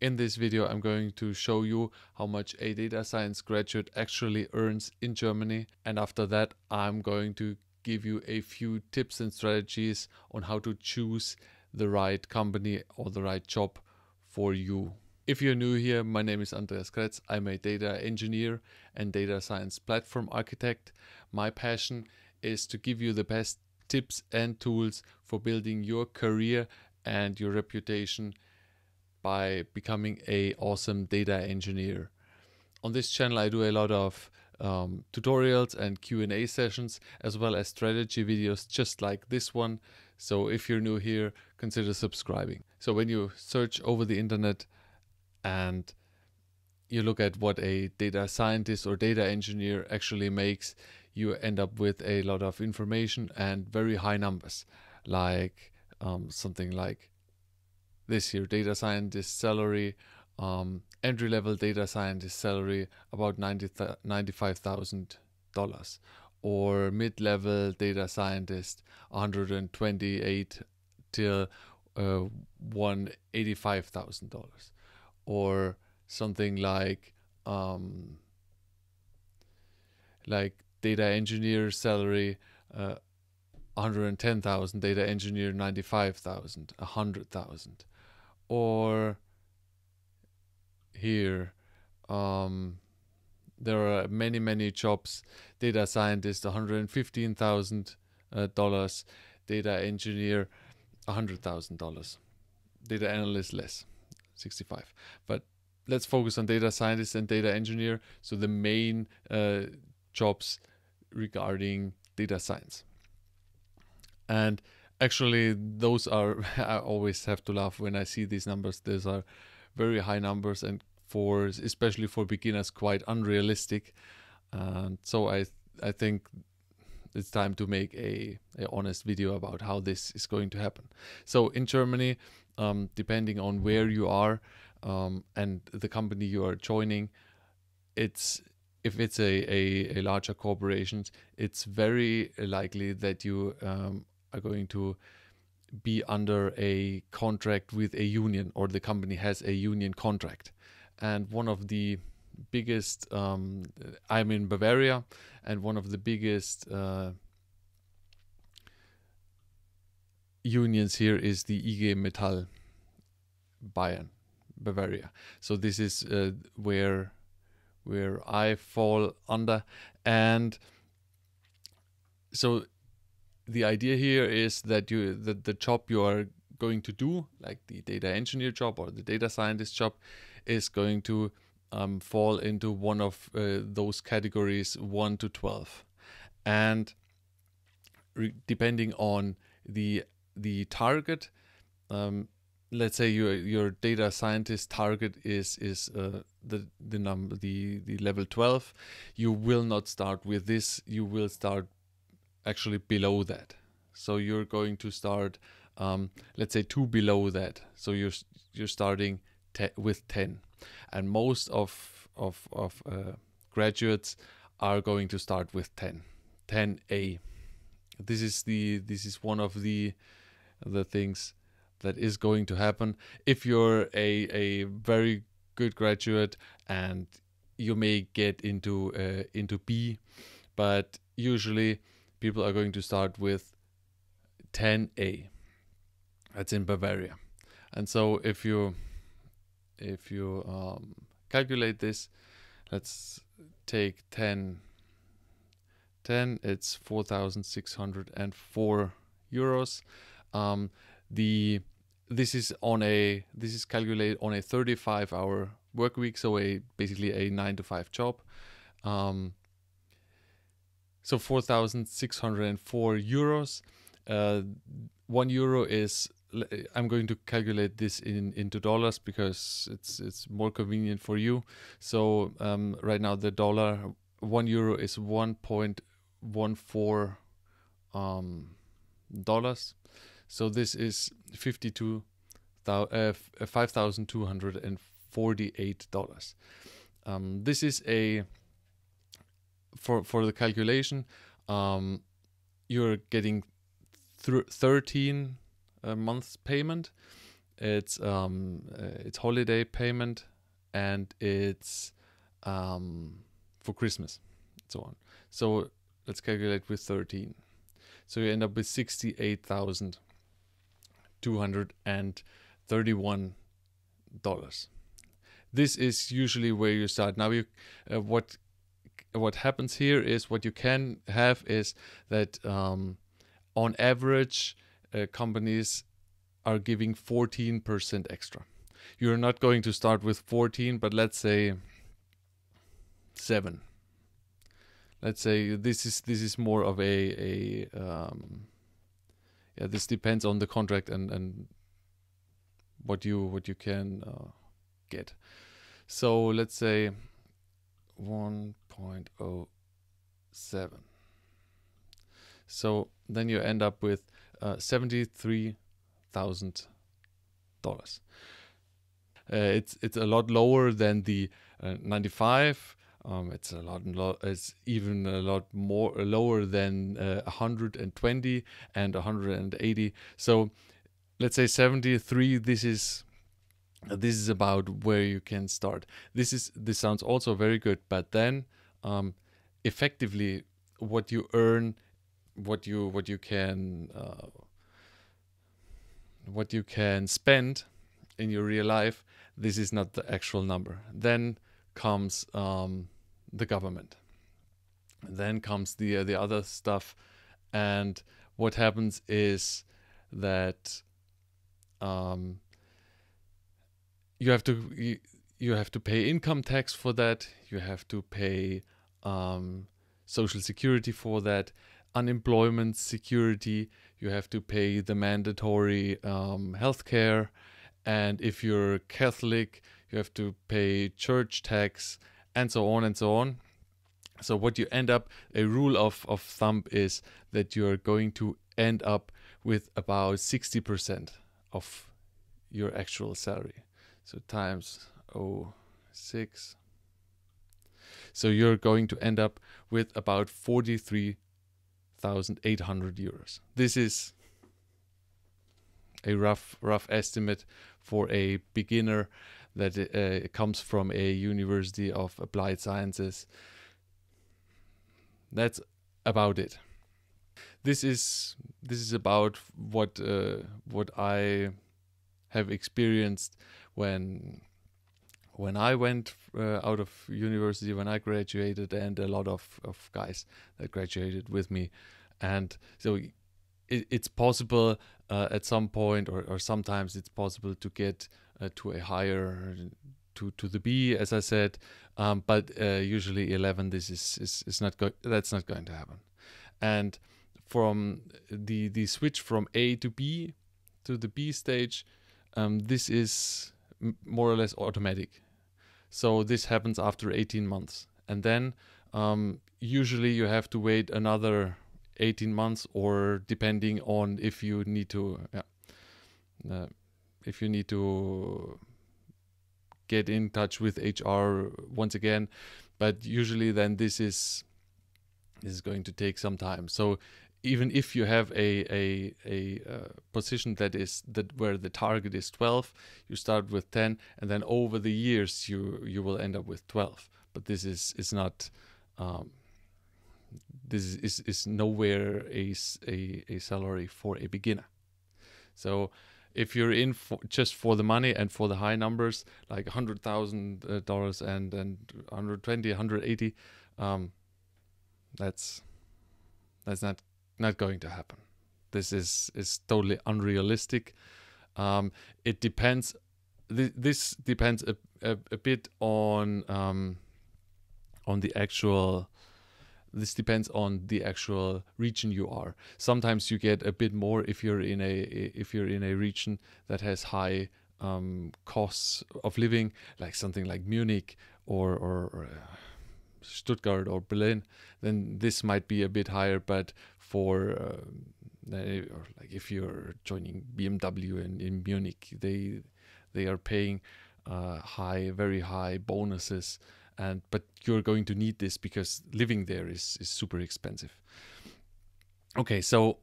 In this video, I'm going to show you how much a data science graduate actually earns in Germany. And after that, I'm going to give you a few tips and strategies on how to choose the right company or the right job for you. If you're new here, my name is Andreas Kretz. I'm a data engineer and data science platform architect. My passion is to give you the best tips and tools for building your career and your reputation by becoming an awesome data engineer. On this channel, I do a lot of tutorials and Q&A sessions, as well as strategy videos just like this one. So if you're new here, consider subscribing. So when you search over the internet and you look at what a data scientist or data engineer actually makes, you end up with a lot of information and very high numbers, like something like this year, data scientist salary, entry-level data scientist salary, about $95,000, or mid-level data scientist, 128 till $185,000, or something like data engineer salary, 110,000, data engineer 95,000, 100,000. Or here, there are many jobs. Data scientist $115,000, data engineer $100,000, data analyst less, 65. But let's focus on data scientist and data engineer. So the main jobs regarding data science. And actually, those are, I always have to laugh when I see these numbers. These are very high numbers, and for, especially for beginners, quite unrealistic. And so I think it's time to make a honest video about how this is going to happen. So in Germany, depending on where you are and the company you are joining, if it's a larger corporation, it's very likely that you are going to be under a contract with a union, or the company has a union contract. And one of the biggest, I'm in Bavaria, and one of the biggest unions here is the IG Metall Bayern, Bavaria. So this is where I fall under. And so the idea here is that the job you are going to do, like the data engineer job or the data scientist job, is going to fall into one of those categories 1 to 12. And depending on the target, let's say your data scientist target is the number, the level 12, you will not start with this. You will start actually below that. So you're going to start, let's say 2 below that. So you're starting with 10, and most of graduates are going to start with 10a. This is one of the things that is going to happen. If you're a very good graduate, and you may get into B, but usually people are going to start with 10A. That's in Bavaria. And so if you calculate this, let's take 10, it's 4,604 euros. This is calculated on a 35-hour work week, so basically a 9-to-5 job. So 4,604 euros. €1 is, I'm going to calculate this into dollars because it's more convenient for you. So right now the dollar, €1 is 1.14 dollars. So this is $5,248. This is a, for the calculation, you're getting 13 months payment. it's holiday payment, and it's for Christmas and so on. So let's calculate with 13. So you end up with 68,231 dollars. This is usually where you start. Now you what happens here is what you can have is that on average companies are giving 14% extra. You're not going to start with 14, but let's say 7. Let's say this is more of a this depends on the contract and what you can get. So let's say 1.07. So then you end up with $73,000. It's a lot lower than the 95. It's a lot, it's even a lot more lower than 120 and 180. So let's say 73. This is about where you can start. This sounds also very good, but then effectively what you earn, what you can spend in your real life, this is not the actual number. Then comes the government. Then comes the other stuff, and what happens is that you have to pay income tax for that. You have to pay social security for that, unemployment security. You have to pay the mandatory healthcare, and if you're Catholic, you have to pay church tax, and so on and so on. So what you end up, a rule of thumb is that you're going to end up with about 60% of your actual salary. So times 0.6. So you're going to end up with about 43,800 euros. This is a rough estimate for a beginner that comes from a University of Applied Sciences. That's about it. This is about what I have experienced when I went out of university, when I graduated, and a lot of guys that graduated with me. And so it's possible at some point, or sometimes it's possible to get to a higher, to the B, as I said, but usually 11, this is not going, that's not going to happen. And from the switch from A to B, to the B stage, this is more or less automatic. So this happens after 18 months, and then usually you have to wait another 18 months, or depending on if you need to, if you need to get in touch with HR once again. But usually then this is going to take some time. So even if you have a position where the target is 12, you start with 10, and then over the years you will end up with 12. But this is not. This is nowhere a salary for a beginner. So if you're in for, just for the money and for the high numbers, like $100,000 and 120, 180, that's not going to happen. This is totally unrealistic. It depends. This depends a bit on the actual. This depends on the actual region you are. Sometimes you get a bit more if you're in a region that has high costs of living, like something like Munich or Stuttgart or Berlin. Then this might be a bit higher. But for like if you're joining BMW in Munich, they are paying very high bonuses. But you're going to need this because living there is super expensive. Okay, so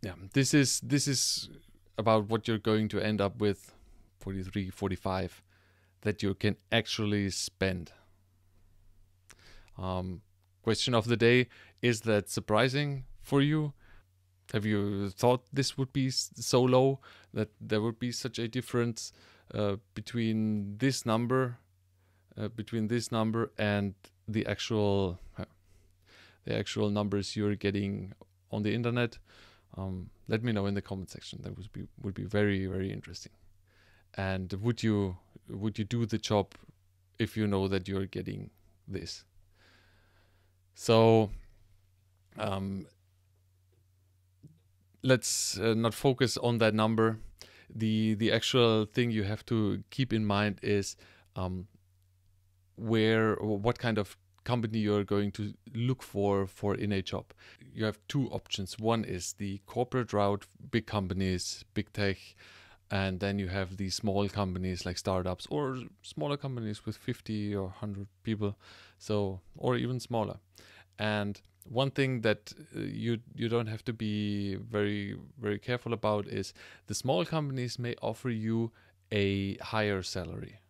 yeah, this is about what you're going to end up with 43, 45 that you can actually spend. Question of the day, is that surprising for you? Have you thought this would be so low that there would be such a difference between this number and the actual numbers you're getting on the internet? Let me know in the comment section. That would be very, very interesting. And would you do the job if you know that you're getting this? So let's not focus on that number. The actual thing you have to keep in mind is what kind of company you're going to look for in a job. You have two options. One is the corporate route, big companies, big tech, and then you have the small companies like startups or smaller companies with 50 or 100 people, so, or even smaller. And one thing that you don't have to be very, very careful about is the small companies may offer you a higher salary,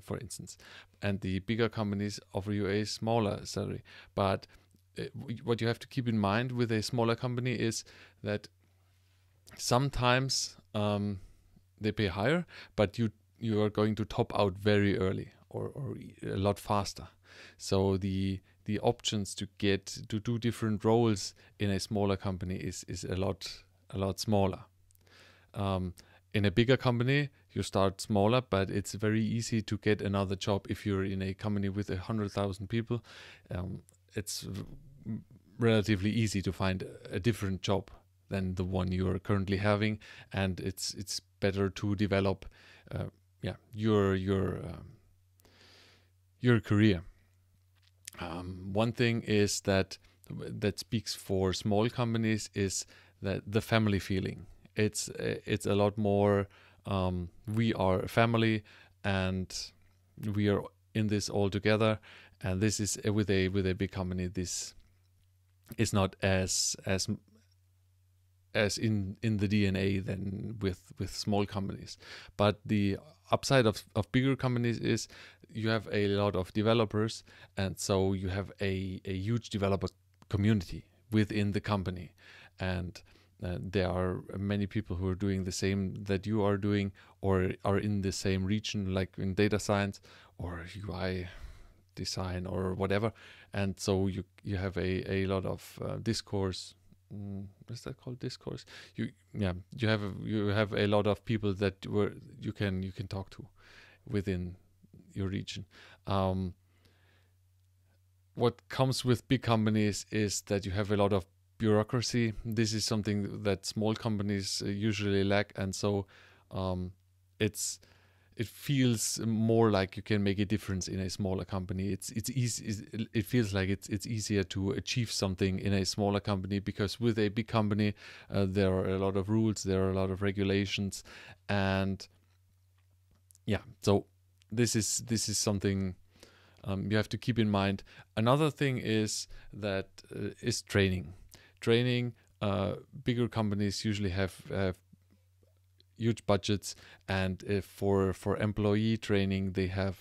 for instance, and the bigger companies offer you a smaller salary. But what you have to keep in mind with a smaller company is that sometimes they pay higher, but you are going to top out very early or a lot faster. So the options to do different roles in a smaller company is a lot smaller. In a bigger company, you start smaller, but it's very easy to get another job if you're in a company with 100,000 people. It's relatively easy to find a different job than the one you are currently having, and it's better to develop, your career. One thing is that speaks for small companies is that the family feeling. It's a lot more. We are a family, and we are in this all together. And this is with a big company, this is not as in the DNA than with small companies. But the upside of bigger companies is you have a lot of developers, and so you have a huge developer community within the company, and there are many people who are doing the same that you are doing, or are in the same region, like in data science or UI design or whatever. And so you have a lot of discourse. Is that called discourse? You have a lot of people that you can talk to within your region. What comes with big companies is that you have a lot of bureaucracy. This is something that small companies usually lack, and so it feels more like you can make a difference in a smaller company. It's easy. It feels like it's easier to achieve something in a smaller company, because with a big company there are a lot of rules, there are a lot of regulations, and yeah. So this is something you have to keep in mind. Another thing is that is training. Bigger companies usually have huge budgets, and for employee training they have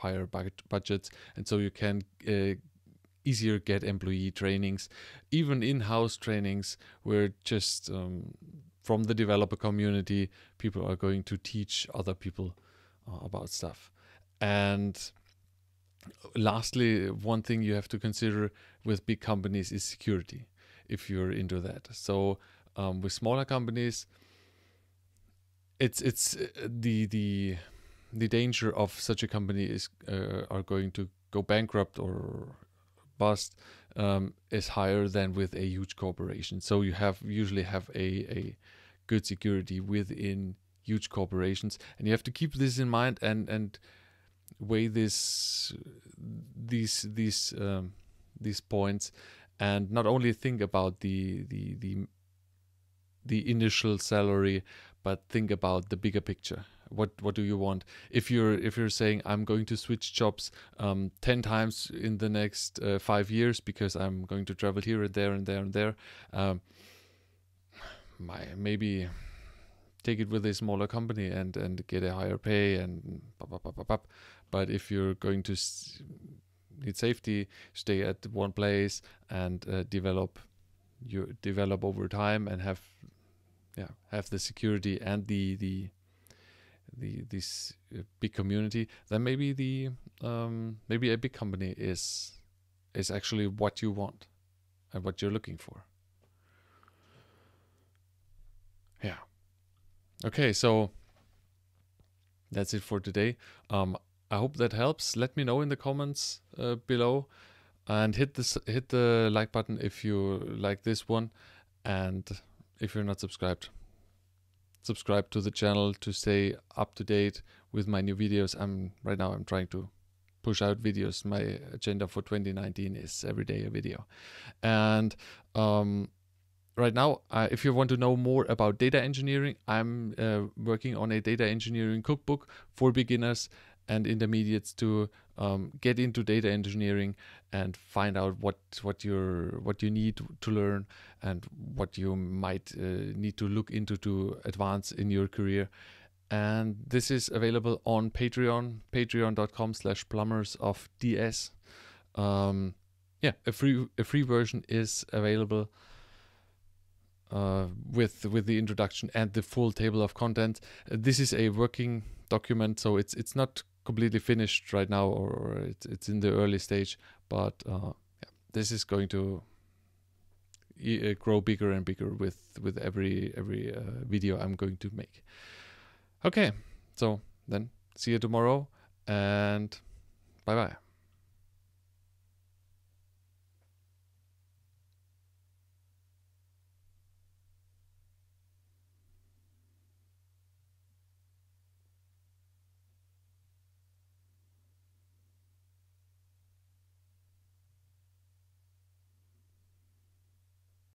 higher budgets, and so you can easier get employee trainings, even in-house trainings, where just from the developer community people are going to teach other people about stuff. And lastly, one thing you have to consider with big companies is security, if you're into that. So with smaller companies, it's the danger of such a company is are going to go bankrupt or bust is higher than with a huge corporation. So you usually have a good security within huge corporations, and you have to keep this in mind and weigh these points. And not only think about the initial salary, but think about the bigger picture. What do you want? If you're saying, I'm going to switch jobs 10 times in the next 5 years because I'm going to travel here and there, maybe take it with a smaller company and get a higher pay and but if you're going to need safety, stay at one place and develop over time and have the security and this big community, then maybe the maybe a big company is actually what you want and what you're looking for. Yeah. Okay, so that's it for today. I hope that helps. Let me know in the comments below, and hit the like button if you like this one, and if you're not subscribed, subscribe to the channel to stay up to date with my new videos. Right now I'm trying to push out videos. My agenda for 2019 is every day a video, and right now, if you want to know more about data engineering, I'm working on a data engineering cookbook for beginners and intermediates to get into data engineering and find out what you need to learn and what you might need to look into to advance in your career. And this is available on Patreon, patreon.com/plumbersofds. Yeah, a free version is available. With the introduction and the full table of content. This is a working document, so it's not completely finished right now, or it's in the early stage, but yeah, this is going to grow bigger and bigger with every video I'm going to make. Okay, so then see you tomorrow, and bye bye.